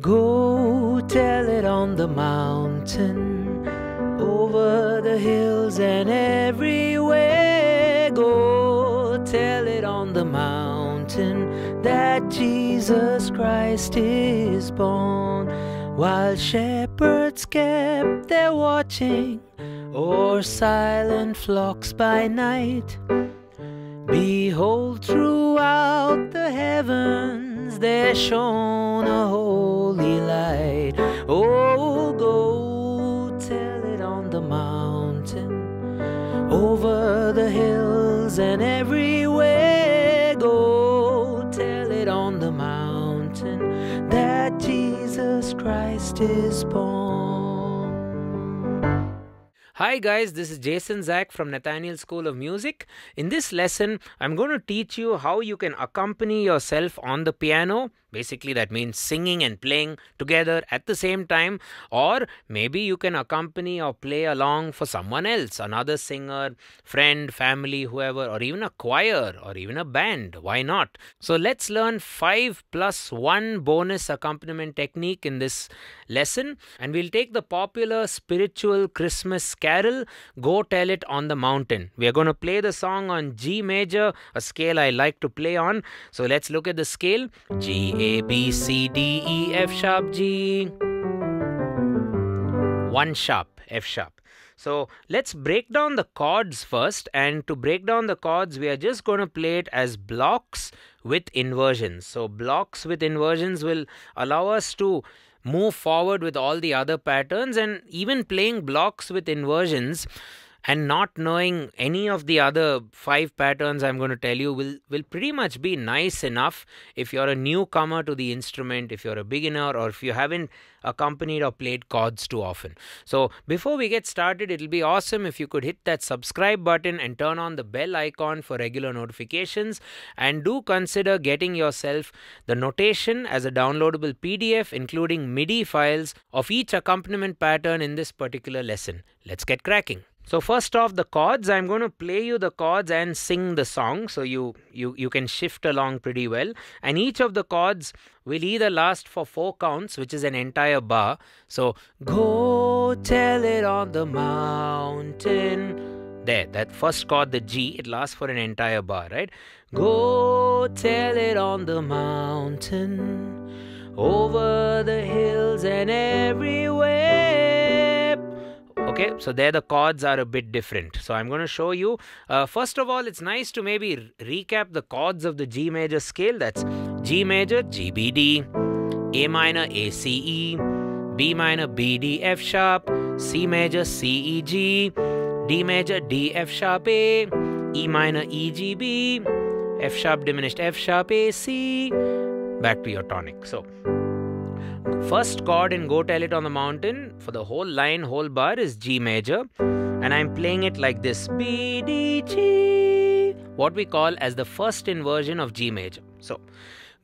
Go tell it on the mountain, over the hills and everywhere. Go tell it on the mountain that Jesus Christ is born. While shepherds kept their watching o'er silent flocks by night, behold, throughout the heavens there shone a holy light. Oh, go tell it on the mountain, over the hills and everywhere. Go tell it on the mountain that Jesus Christ is born. Hi guys, this is Jason Zach from Nathaniel School of Music. In this lesson, I'm going to teach you how you can accompany yourself on the piano. Basically, that means singing and playing together at the same time. Or maybe you can accompany or play along for someone else, another singer, friend, family, whoever, or even a choir or even a band. Why not? So let's learn 5+1 bonus accompaniment technique in this lesson. And we'll take the popular spiritual Christmas carol, Go Tell It on the Mountain. We are going to play the song on G major, a scale I like to play on. So let's look at the scale. G, A, B, C, D, E, F sharp, G. 1 sharp, F sharp. So let's break down the chords first. And to break down the chords, we are just going to play it as blocks with inversions. So blocks with inversions will allow us to move forward with all the other patterns, and even playing blocks with inversions and not knowing any of the other 5 patterns I'm going to tell you will pretty much be nice enough if you're a newcomer to the instrument, if you're a beginner, or if you haven't accompanied or played chords too often. So before we get started, it'll be awesome if you could hit that subscribe button and turn on the bell icon for regular notifications. And do consider getting yourself the notation as a downloadable PDF, including MIDI files of each accompaniment pattern in this particular lesson. Let's get cracking. So first off, the chords. I'm going to play you the chords and sing the song, so you can shift along pretty well. And each of the chords will either last for 4 counts, which is an entire bar. So go tell it on the mountain. There, that first chord, the G, it lasts for an entire bar, right? Go tell it on the mountain, over the hills and everywhere. Okay, so there the chords are a bit different. So I'm going to show you. First of all, it's nice to maybe recap the chords of the G major scale. That's G major, G, B, D, A minor, A, C, E, B minor, B, D, F sharp, C major, C, E, G, D major, D, F sharp, A, E minor, E, G, B, F sharp diminished, F sharp, A, C, back to your tonic. So first chord in Go Tell It on the Mountain for the whole line, whole bar, is G major. And I'm playing it like this, B, D, G, what we call as the first inversion of G major. So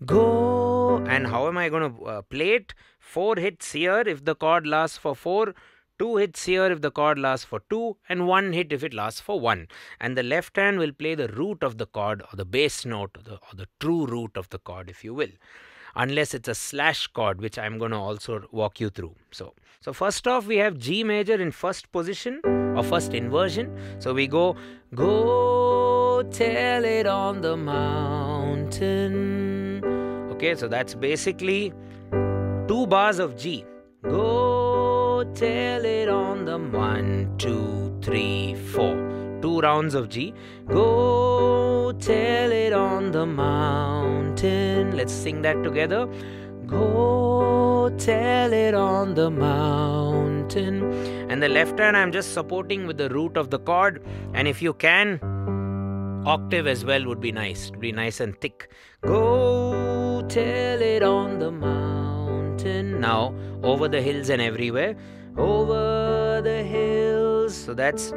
go, and how am I going to play it? 4 hits here if the chord lasts for 4, 2 hits here if the chord lasts for 2, and 1 hit if it lasts for 1. And the left hand will play the root of the chord, or the bass note, or the true root of the chord, if you will. Unless it's a slash chord, which I'm going to also walk you through. So first off, we have G major in first position or first inversion. So we go tell it on the mountain. Okay, so that's basically 2 bars of G. Go tell it on the 1, 2, 3, 4. 2 rounds of G. Go tell it on the mountain. Let's sing that together. Go tell it on the mountain. And the left hand I'm just supporting with the root of the chord. And if you can, octave as well would be nice. It'd be nice and thick. Go tell it on the mountain. Now, over the hills and everywhere. Over the hills. So that's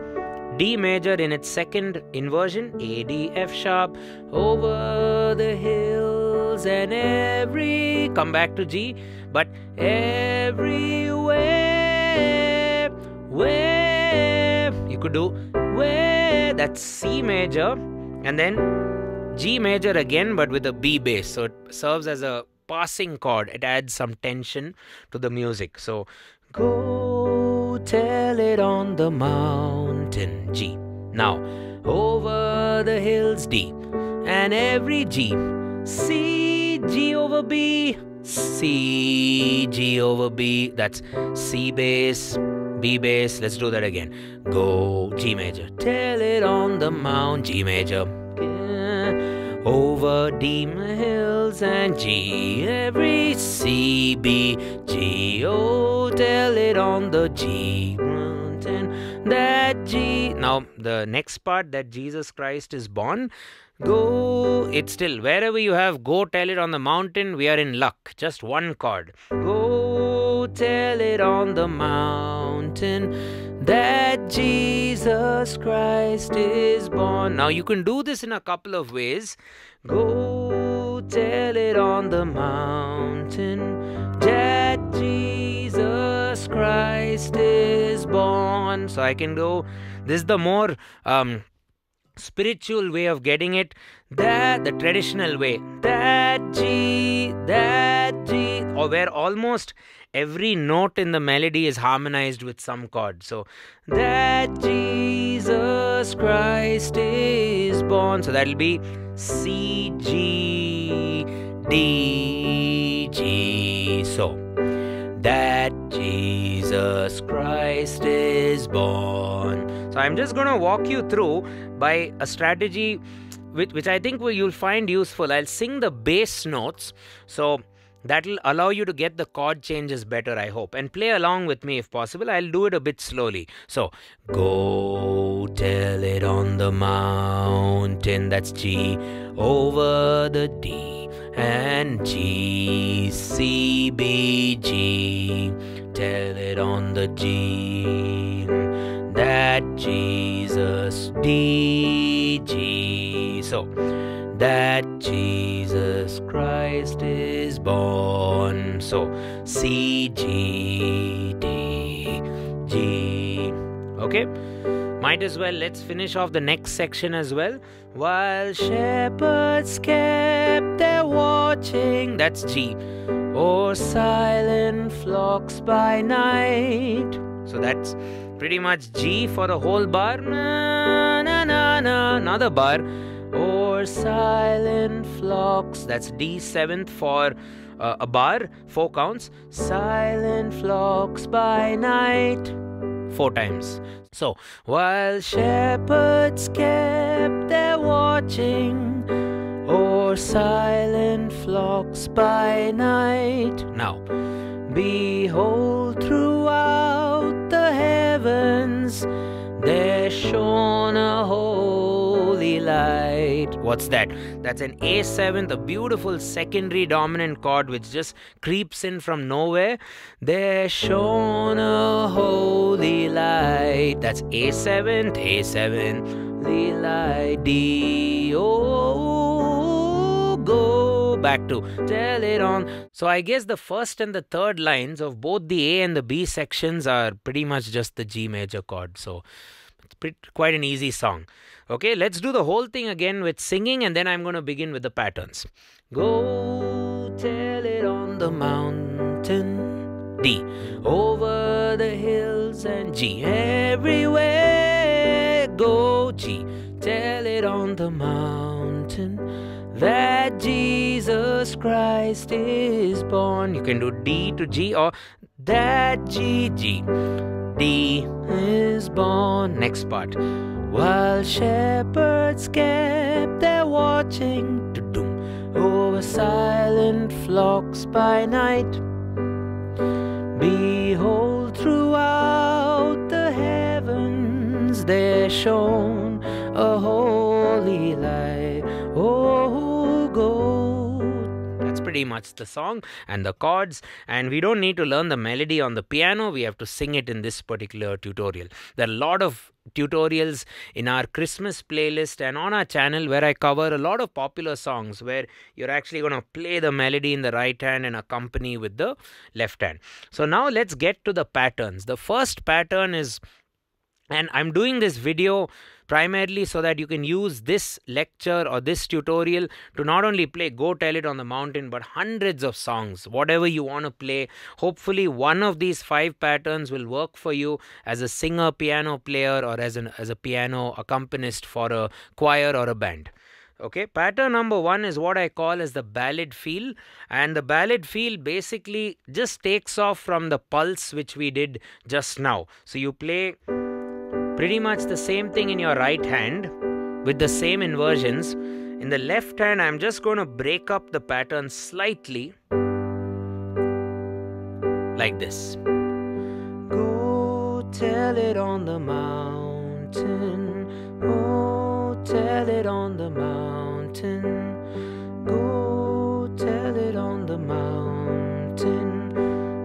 D major in its second inversion, A, D, F sharp, over the hills and every, come back to G, but everywhere, where, you could do where, that's C major, and then G major again, but with a B bass, so it serves as a passing chord. It adds some tension to the music. So go tell it on the mountain, G. Now over the hills, D. And every G, C, G over B, C, G over B. That's C bass, B bass. Let's do that again. Go, G major. Tell it on the mountain, G major. Over D hills and G, every C, B, G, O, tell it on the G mountain, that G. Now the next part, that Jesus Christ is born. Go, it's still, wherever you have go tell it on the mountain, we are in luck. Just one chord. Go tell it on the mountain that Jesus Christ is born. Now you can do this in a couple of ways. Go tell it on the mountain that Jesus Christ is born. So I can go, this is the more spiritual way of getting it, that the traditional way, that G, or where almost every note in the melody is harmonized with some chord. So that Jesus Christ is born. So that'll be C, G, D, G. So that Jesus Christ is born. So I'm just going to walk you through by a strategy which I think you'll find useful. I'll sing the bass notes. So that'll allow you to get the chord changes better, I hope. And play along with me if possible. I'll do it a bit slowly. So, go tell it on the mountain. That's G over the D and G, C, B, G. Tell it on the G that Jesus, D, G. So, that Jesus Christ is born. So C, G, D, G. Okay, might as well, let's finish off the next section as well. While shepherds kept their watching, that's G, or silent flocks by night. So that's pretty much G for the whole bar. Na, na, na, na, another bar. Or silent flocks, that's D7th for a bar, 4 counts. Silent flocks by night, 4 times. So, while shepherds kept their watching, or silent flocks by night. Now, behold, throughout the heavens there shone a holy light. What's that? That's an A7th, a beautiful secondary dominant chord which just creeps in from nowhere. There shone a holy light. That's A7th, A7, the light, D, O, go. Back to tell it on. So I guess the first and the third lines of both the A and the B sections are pretty much just the G major chord. So it's quite an easy song. Okay, let's do the whole thing again with singing, and then I'm going to begin with the patterns. Go tell it on the mountain, D, over the hills and G, everywhere. Go, G, tell it on the mountain that Jesus Christ is born. You can do D to G or that G, G, D is born. Next part. While shepherds kept their watching, to-doom, over silent flocks by night. Behold, throughout the heavens there shone a holy light. Oh, go. That's pretty much the song and the chords, and we don't need to learn the melody on the piano. We have to sing it in this particular tutorial. There are a lot of tutorials in our Christmas playlist and on our channel where I cover a lot of popular songs where you're actually going to play the melody in the right hand and accompany with the left hand. So now let's get to the patterns. The first pattern is, and I'm doing this video primarily so that you can use this lecture or this tutorial to not only play Go Tell It on the Mountain, but hundreds of songs, whatever you want to play. Hopefully one of these 5 patterns will work for you as a singer, piano player, or as a piano accompanist for a choir or a band. Okay, pattern number 1 is what I call as the ballad feel, and the ballad feel basically just takes off from the pulse which we did just now. So you play pretty much the same thing in your right hand with the same inversions. In the left hand, I'm just going to break up the pattern slightly like this. Go tell it on the mountain. Go tell it on the mountain. Go tell it on the mountain.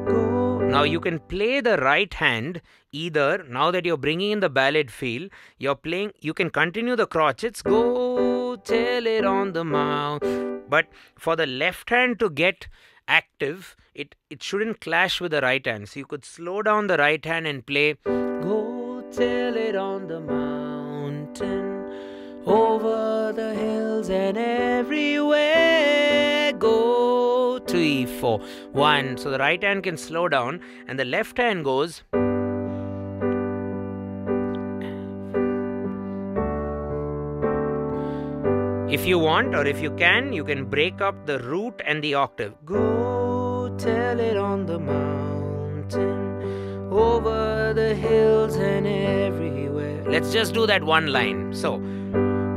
Go. Now you can play the right hand either. Now that you're bringing in the ballad feel, you're playing, you can continue the crotchets. Go tell it on the mountain. But for the left hand to get active, it shouldn't clash with the right hand. So you could slow down the right hand and play Go tell it on the mountain, over the hills and everywhere. Go 3, 4, 1. So the right hand can slow down and the left hand goes. If you want, or if you can break up the root and the octave. Go tell it on the mountain, over the hills and everywhere. Let's just do that one line. So,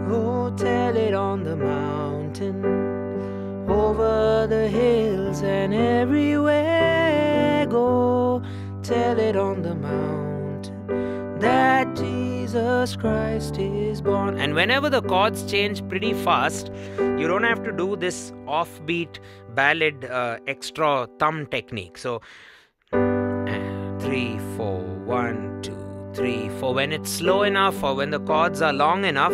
go tell it on the mountain, over the hills and everywhere. Go tell it on the mountain that Jesus Christ is born. And whenever the chords change pretty fast, you don't have to do this offbeat ballad extra thumb technique. So 3, 4, 1, 2, 3, 4. When it's slow enough or when the chords are long enough.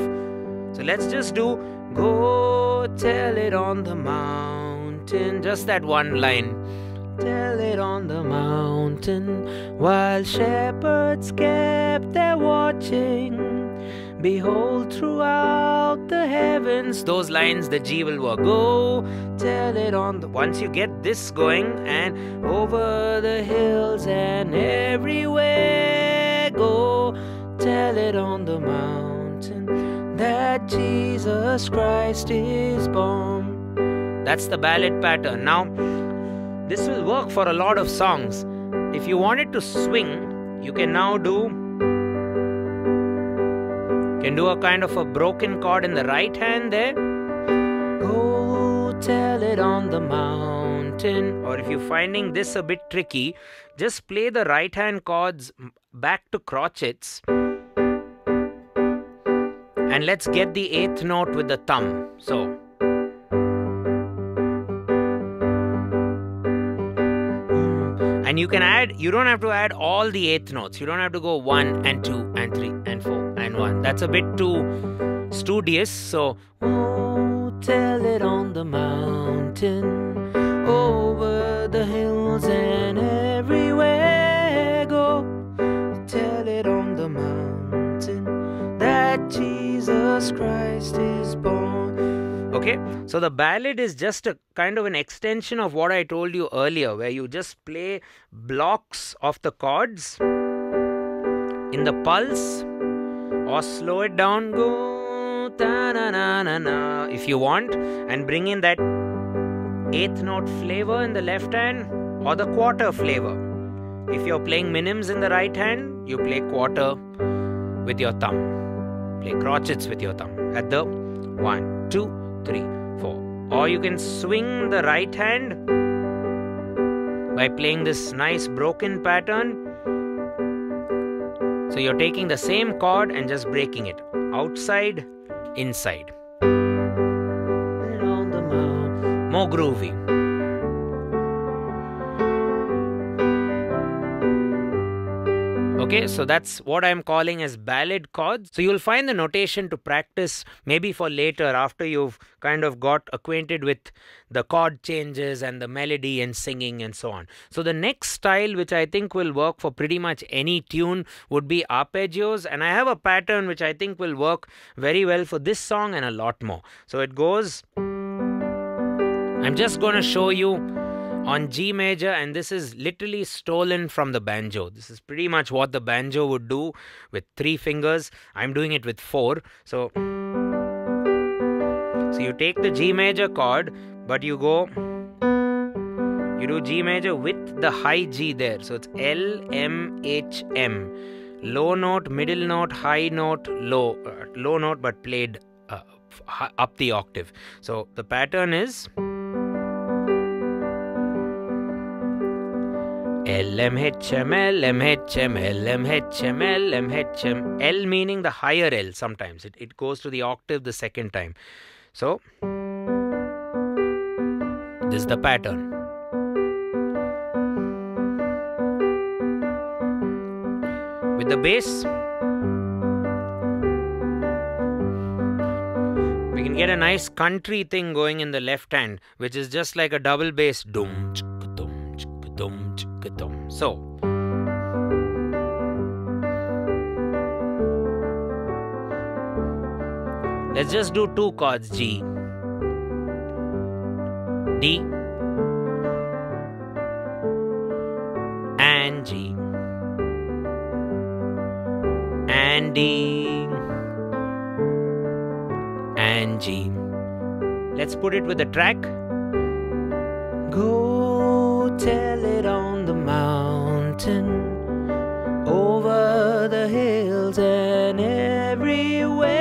So let's just do Go tell it on the mountain. Just that one line. Tell it on the mountain, while shepherds kept their watching, behold throughout the heavens. Those lines, the G will work. Go tell it on the. Once you get this going, and over the hills and everywhere. Go tell it on the mountain that Jesus Christ is born. That's the ballad pattern. Now this will work for a lot of songs. If you want it to swing, you can now do a kind of a broken chord in the right hand there. Go tell it on the mountain. Or if you're finding this a bit tricky, just play the right hand chords back to crotchets. And let's get the 8th note with the thumb. So. And you can add, you don't have to add all the 8th notes. You don't have to go 1 and 2 and 3 and 4 and 1. That's a bit too studious. So, oh, tell it on the mountain, over the hills and everywhere. Go tell it on the mountain that Jesus Christ is born. Okay, so the ballad is just a kind of an extension of what I told you earlier, where you just play blocks of the chords in the pulse or slow it down, go ta na na na na, if you want, and bring in that 8th note flavor in the left hand or the quarter flavor. If you're playing minims in the right hand, you play quarter with your thumb, play crotchets with your thumb at the 1, 2, 3, 4. Or you can swing the right hand by playing this nice broken pattern. So you're taking the same chord and just breaking it outside, inside. More groovy. Okay, so that's what I'm calling as ballad chords. So you'll find the notation to practice maybe for later, after you've kind of got acquainted with the chord changes and the melody and singing and so on. So the next style, which I think will work for pretty much any tune, would be arpeggios, and I have a pattern which I think will work very well for this song and a lot more. So it goes, I'm just going to show you on G major, and this is literally stolen from the banjo. This is pretty much what the banjo would do with 3 fingers. I'm doing it with 4. So you take the G major chord, but you do G major with the high G there. So it's L, M, H, M. Low note, middle note, high note, low. Low note but played up the octave. So the pattern is L, M, H, M, L, M, H, M, L, M, H, M, L, M, H, M. L meaning the higher L sometimes. It goes to the octave the second time. So this is the pattern. With the bass, we can get a nice country thing going in the left hand, which is just like a double bass. Dum, dum, dum, dum. So let's just do 2 chords, G, D, and G, and D, and G. Let's put it with the track. Go tell it on the mountain, over the hills and everywhere.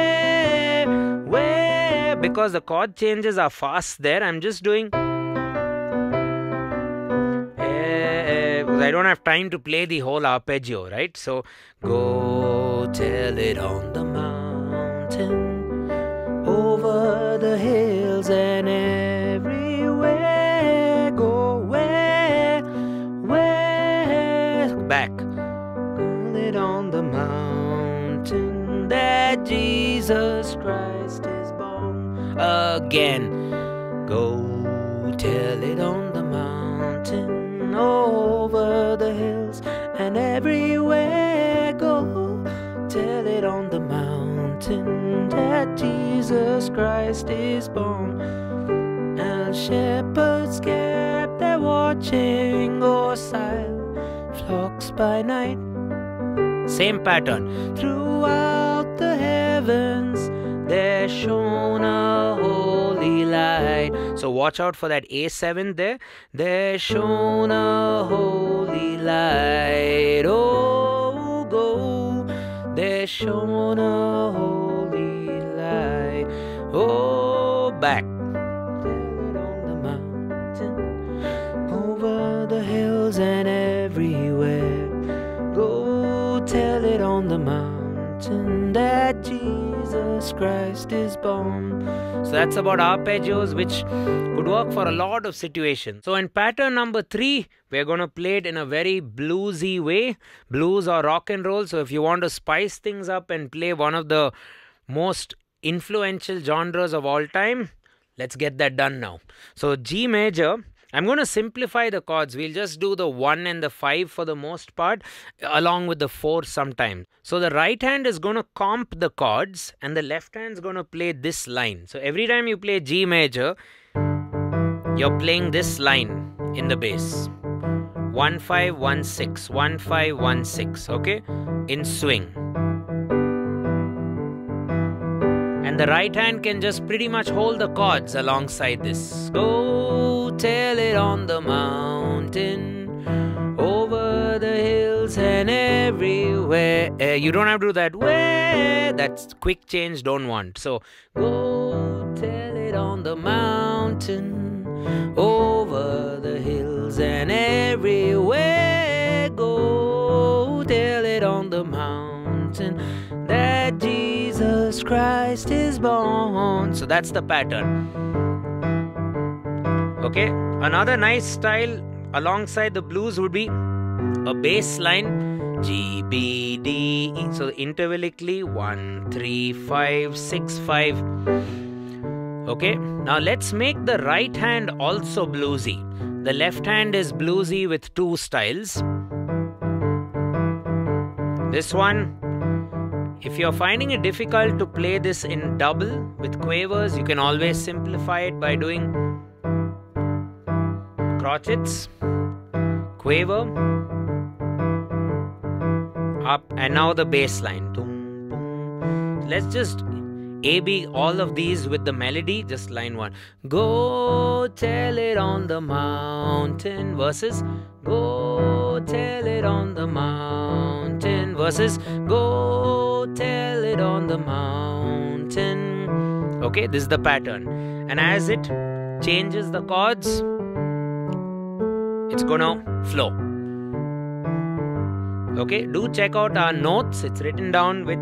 Because the chord changes are fast there, I'm just doing, because I don't have time to play the whole arpeggio, right? So go tell it on the mountain, over the hills and everywhere. Go where back, tell it on the mountain that Jesus Christ is again. Go tell it on the mountain, over the hills and everywhere. Go tell it on the mountain that Jesus Christ is born. And shepherds kept their watching o'er silent flocks by night. Same pattern. Throughout the heavens there shone a holy light. So watch out for that A7 there. There shone a holy light. Oh, go. There shone a holy light. Oh, back. Tell it on the mountain, over the hills and everywhere. Go tell it on the mountain that Jesus Christ is born. So that's about arpeggios, which could work for a lot of situations. So in pattern number 3, we're going to play it in a very bluesy way, blues or rock and roll. So if you want to spice things up and play one of the most influential genres of all time, let's get that done now. So G major, I'm going to simplify the chords. We'll just do the 1 and the 5 for the most part, along with the 4 sometimes. So the right hand is going to comp the chords and the left hand is going to play this line. So every time you play G major, you're playing this line in the bass. 1, 5, 1, 6, 1, 5, 1, 6, okay? In swing. And the right hand can just pretty much hold the chords alongside this. Go tell it on the mountain, over the hills and everywhere. You don't have to do that where. That's quick change, don't want. So go tell it on the mountain, over the hills and everywhere. Go tell it on the mountain that Jesus Christ is born. So that's the pattern. Okay, another nice style alongside the blues would be a bass line G, B, D, E. So intervallically 1, 3, 5, 6, 5. Okay, now let's make the right hand also bluesy. The left hand is bluesy with two styles. This one, if you're finding it difficult to play this in double with quavers, you can always simplify it by doing crotchets, quaver, up, and now the bass line. Let's just A-B all of these with the melody, just line one. Go tell it on the mountain versus go tell it on the mountain versus go tell it on the mountain. Okay, this is the pattern, and as it changes the chords, it's gonna flow. Okay, do check out our notes. It's written down with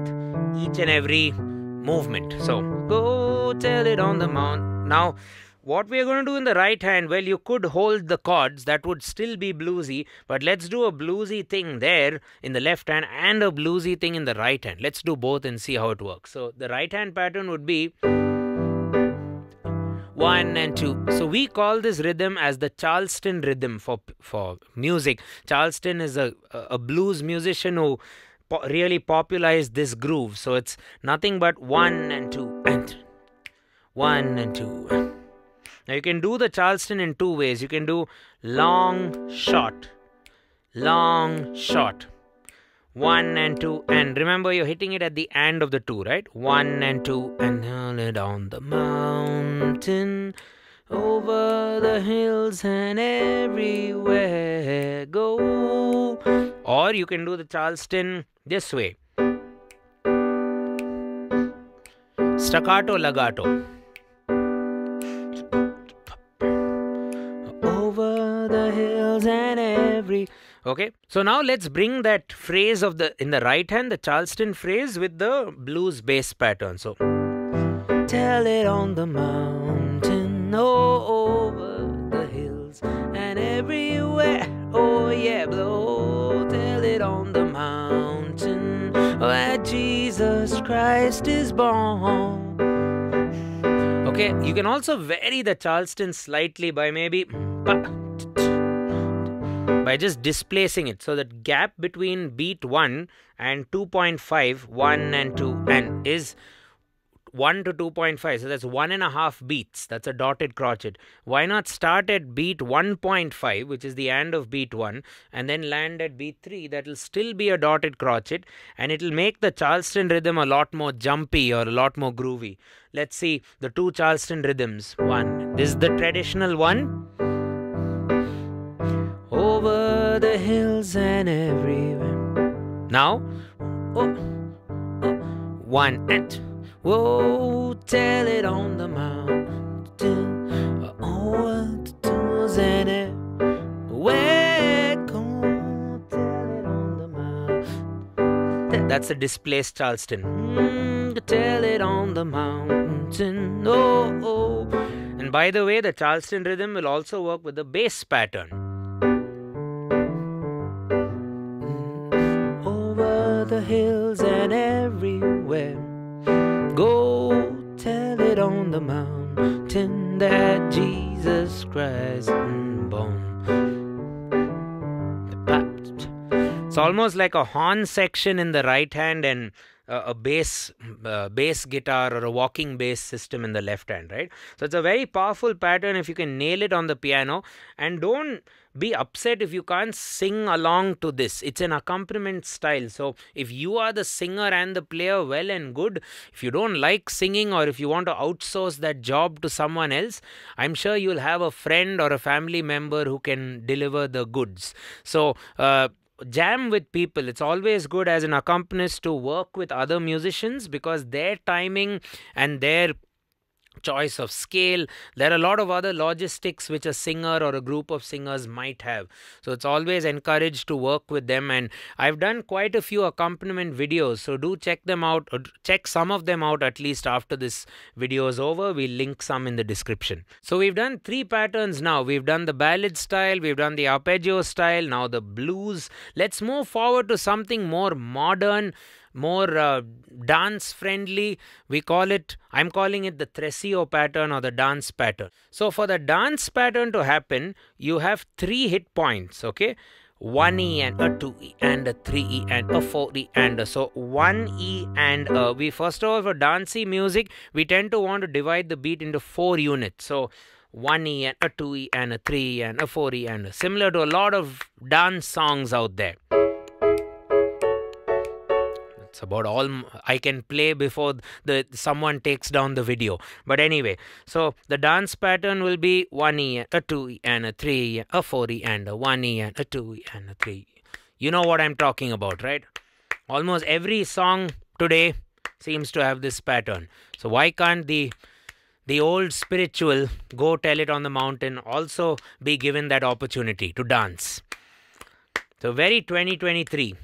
each and every movement. So go tell it on the mountain. Now what we are going to do in the right hand, well, you could hold the chords, that would still be bluesy, but let's do a bluesy thing there in the left hand and a bluesy thing in the right hand. Let's do both and see how it works. So the right hand pattern would be 1 and 2. So we call this rhythm as the Charleston rhythm for music. Charleston is a blues musician who really popularized this groove. So it's nothing but 1 and 2 and 1 and 2 and. Now you can do the Charleston in two ways. You can do long, short, 1 and 2, and remember you're hitting it at the end of the two, right? 1 and 2 and tell it on the mountain, over the hills and everywhere go. Or you can do the Charleston this way, staccato, legato. Okay, so now let's bring that phrase of the in the right hand, the Charleston phrase, with the blues bass pattern. So tell it on the mountain, oh, over the hills and everywhere, oh yeah, blow, tell it on the mountain where Jesus Christ is born. Okay, you can also vary the Charleston slightly by maybe by just displacing it. So that gap between beat 1 and 2.5, 1 and 2 and, is 1 to 2.5. So that's 1.5 beats. That's a dotted crotchet. Why not start at beat 1.5, which is the end of beat 1, and then land at beat 3? That will still be a dotted crotchet, and it will make the Charleston rhythm a lot more jumpy or a lot more groovy. Let's see the two Charleston rhythms. One, this is the traditional one. Over the hills and everywhere. Now, oh, oh, 1 and whoa, tell it on the mountain, over the hills and everywhere. Go, tell it on the mountain. That's a displaced Charleston. Tell it on the mountain. Oh, oh. And by the way, the Charleston rhythm will also work with the bass pattern. The hills and everywhere go tell it on the mountain that Jesus Christ is born. It's almost like a horn section in the right hand and a bass guitar or a walking bass system in the left hand, right? So it's a very powerful pattern if you can nail it on the piano, and don't be upset if you can't sing along to this. It's an accompaniment style. So if you are the singer and the player, well and good. If you don't like singing, or if you want to outsource that job to someone else, I'm sure you'll have a friend or a family member who can deliver the goods. So jam with people. It's always good as an accompanist to work with other musicians, because their timing and their choice of scale. There are a lot of other logistics which a singer or a group of singers might have. So it's always encouraged to work with them, and I've done quite a few accompaniment videos, so do check them out, or check some of them out at least after this video is over. We'll link some in the description. So we've done three patterns now. We've done the ballad style, we've done the arpeggio style, now the blues. Let's move forward to something more modern, more dance friendly. We call it, I'm calling it the Tresillo pattern or the dance pattern. So for the dance pattern to happen, you have three hit points, okay? 1E and a 2E and a 3E and a 4E and a, so 1E and a. We first of all, for dancey music, we tend to want to divide the beat into 4 units. So 1E and a 2E and a 3E and a 4E and a, similar to a lot of dance songs out there. It's about all I can play before the someone takes down the video. But anyway, so the dance pattern will be 1E, a 2E, and a 3E, a 4E, and a 1E, and a 2E, and a 3E. You know what I'm talking about, right? Almost every song today seems to have this pattern. So why can't the old spiritual, Go Tell It on the Mountain, also be given that opportunity to dance? So very 2023.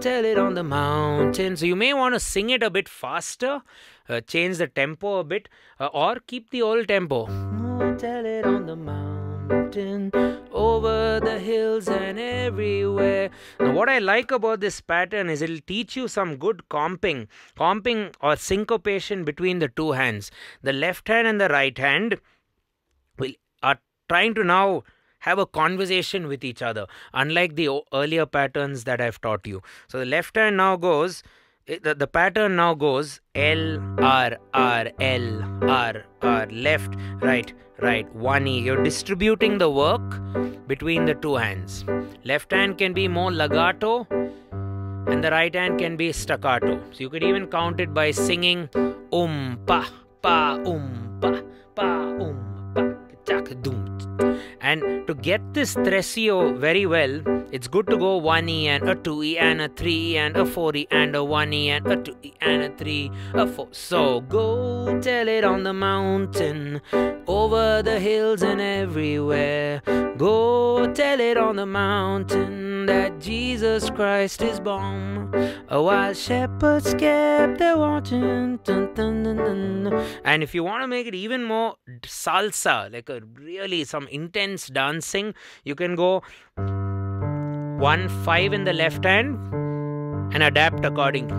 Tell it on the mountain. So you may want to sing it a bit faster, change the tempo a bit, or keep the old tempo. Oh, tell it on the mountain, over the hills and everywhere. Now what I like about this pattern is it'll teach you some good comping or syncopation between the two hands. The left hand and the right hand are trying to now have a conversation with each other, unlike the earlier patterns that I've taught you. So the left hand now goes, the pattern now goes L, R, R, left, right, right, 1E. You're distributing the work between the two hands. Left hand can be more legato and the right hand can be staccato. So you could even count it by singing pa, pa, pa, pa, pa, chak, dum. And to get this Tresillo very well, it's good to go 1E and a 2E and a 3E and a 4E and a 1E and a 2E and a 3, a 4. So go tell it on the mountain, over the hills and everywhere. Go tell it on the mountain that Jesus Christ is born. A wild shepherds kept their watching. Dun, dun, dun, dun. And if you want to make it even more salsa, like a really some intense dancing, you can go 1-5 in the left hand and adapt according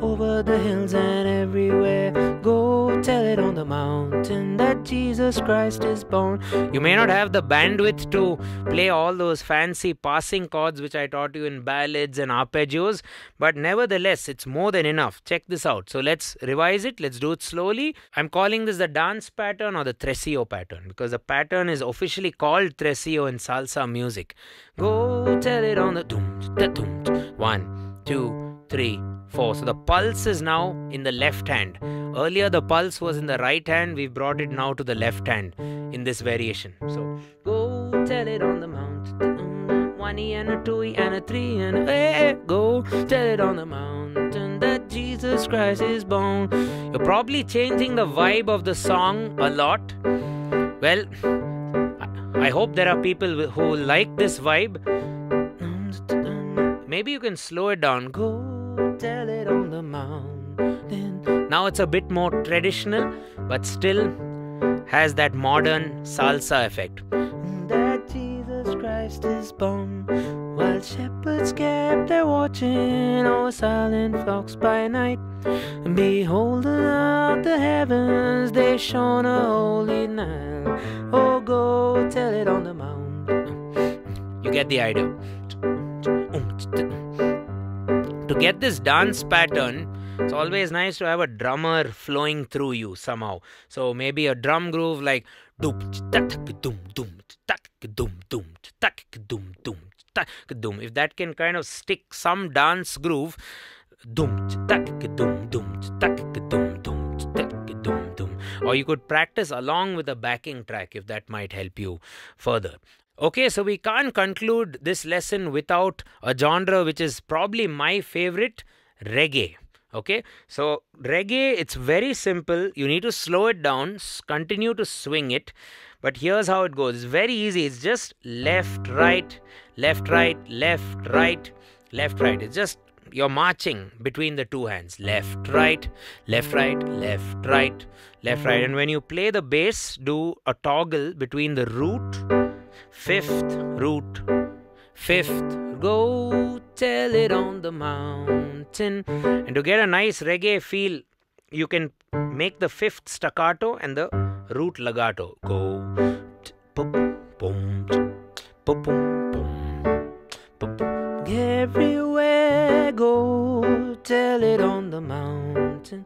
over the hills and everywhere. Go tell it on the mountain that Jesus Christ is born. You may not have the bandwidth to play all those fancy passing chords which I taught you in ballads and arpeggios, but nevertheless it's more than enough. Check this out. So let's revise it. Let's do it slowly. I'm calling this the dance pattern or the Tresillo pattern because the pattern is officially called Tresillo in salsa music. Go tell it on the doom, the doom. 1, 2, 3, 4. So the pulse is now in the left hand. Earlier the pulse was in the right hand. We've brought it now to the left hand in this variation. So go tell it on the mountain, 1E and a 2E and a 3E and a, hey, go tell it on the mountain that Jesus Christ is born. You're probably changing the vibe of the song a lot. Well, I hope there are people who like this vibe. Maybe you can slow it down. Go tell it on the mountain. Now it's a bit more traditional, but still has that modern salsa effect. That Jesus Christ is born, while shepherds kept their watching o'er silent flocks by night. Behold, out the heavens they shone a holy night. Oh, go tell it on the mountain. You get the idea. To get this dance pattern, it's always nice to have a drummer flowing through you somehow. So maybe a drum groove like dum, if that can kind of stick some dance groove. Or you could practice along with a backing track if that might help you further. Okay, so we can't conclude this lesson without a genre which is probably my favorite, reggae. Okay, so reggae, it's very simple. You need to slow it down, continue to swing it. But here's how it goes. It's very easy. It's just left, right, left, right, left, right, left, right. It's just you're marching between the two hands. Left, right, left, right, left, right, left, right. And when you play the bass, do a toggle between the root, fifth. Go tell it on the mountain. And to get a nice reggae feel, you can make the fifth staccato and the root legato. Go. Everywhere, go tell it on the mountain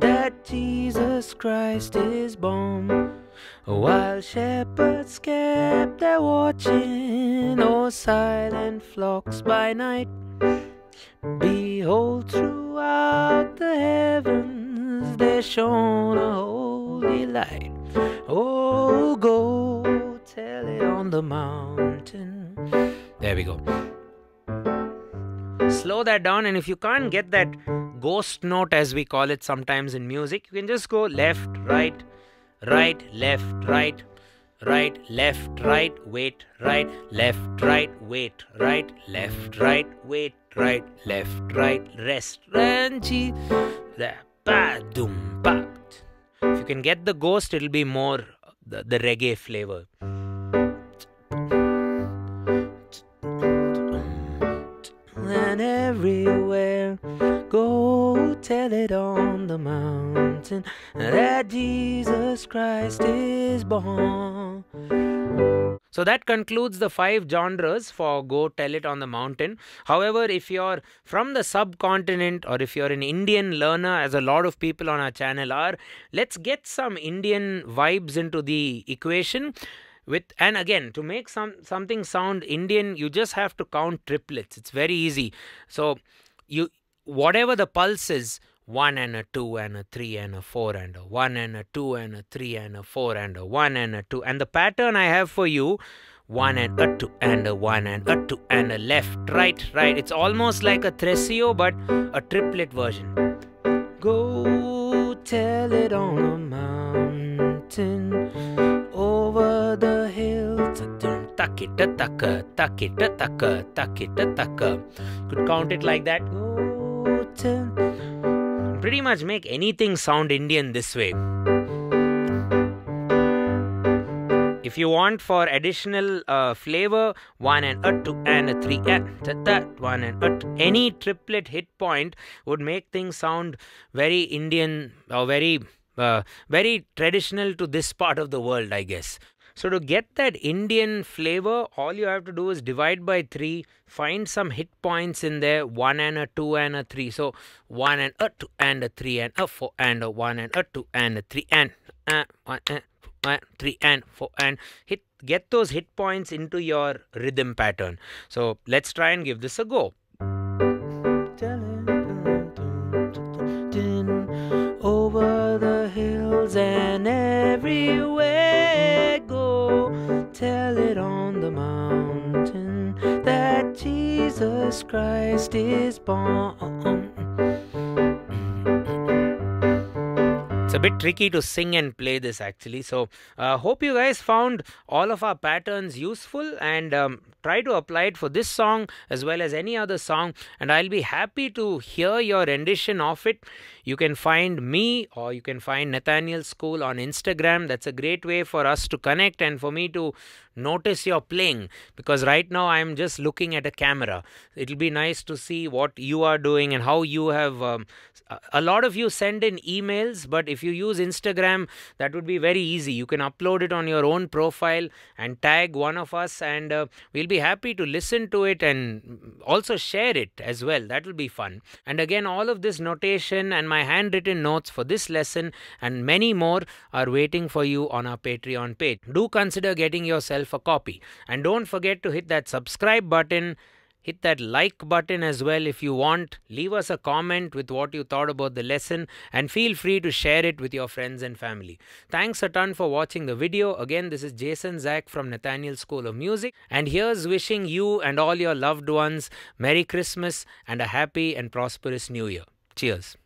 that Jesus Christ is born. While shepherds kept their watching o'er silent flocks by night, behold, throughout the heavens there shone a holy light. Oh, go tell it on the mountain. There we go. Slow that down, and if you can't get that ghost note, as we call it sometimes in music, you can just go left, right, right, left, right, right, left, right, wait, right, left, right, wait, right, left, right, wait, right, left, right, rest, ranchi, pa, dum, pa. If you can get the ghost, it'll be more the reggae flavor. And everywhere, go tell it on the mountain that Jesus Christ is born. So that concludes the 5 genres for Go Tell It on the Mountain. However, if you're from the subcontinent or if you're an Indian learner, as a lot of people on our channel are, let's get some Indian vibes into the equation. And again, to make something sound Indian, you just have to count triplets. It's very easy. So whatever the pulse is, 1 and a 2 and a 3 and a 4 and a 1 and a 2 and a 3 and a 4 and a 1 and a 2. And the pattern I have for you, 1 and a 2 and a 1 and a 2 and a left, right, right. It's almost like a Tresillo but a triplet version. Go tell it on a mountain. Over the hills, could count it like that. Pretty much make anything sound Indian this way. If you want for additional flavor, 1 and a 2 and a 3 and that 1 and a 2. Any triplet hit point would make things sound very Indian or very traditional to this part of the world, I guess. So to get that Indian flavor, all you have to do is divide by 3, find some hit points in there, 1 and a 2 and a 3. So 1 and a 2 and a 3 and a 4 and a 1 and a 2 and a 3 and 1 and 3 and 4 and get those hit points into your rhythm pattern. So let's try and give this a go. And everywhere, go tell it on the mountain that Jesus Christ is born. It's a bit tricky to sing and play this actually. So hope you guys found all of our patterns useful and try to apply it for this song as well as any other song, and I'll be happy to hear your rendition of it. You can find me or you can find Nathaniel School on Instagram. That's a great way for us to connect and for me to notice your playing, because right now I'm just looking at a camera. It'll be nice to see what you are doing and how you have. A lot of you send in emails, but if you use Instagram, that would be very easy. You can upload it on your own profile and tag one of us, and we'll be happy to listen to it and also share it as well. That will be fun. And again, all of this notation and my handwritten notes for this lesson and many more are waiting for you on our Patreon page. Do consider getting yourself a copy, and don't forget to hit that subscribe button, Hit that like button as well if you want. Leave us a comment with what you thought about the lesson and feel free to share it with your friends and family. Thanks a ton for watching the video. Again, this is Jason Zach from Nathaniel School of Music, and here's wishing you and all your loved ones Merry Christmas and a happy and prosperous New Year. Cheers.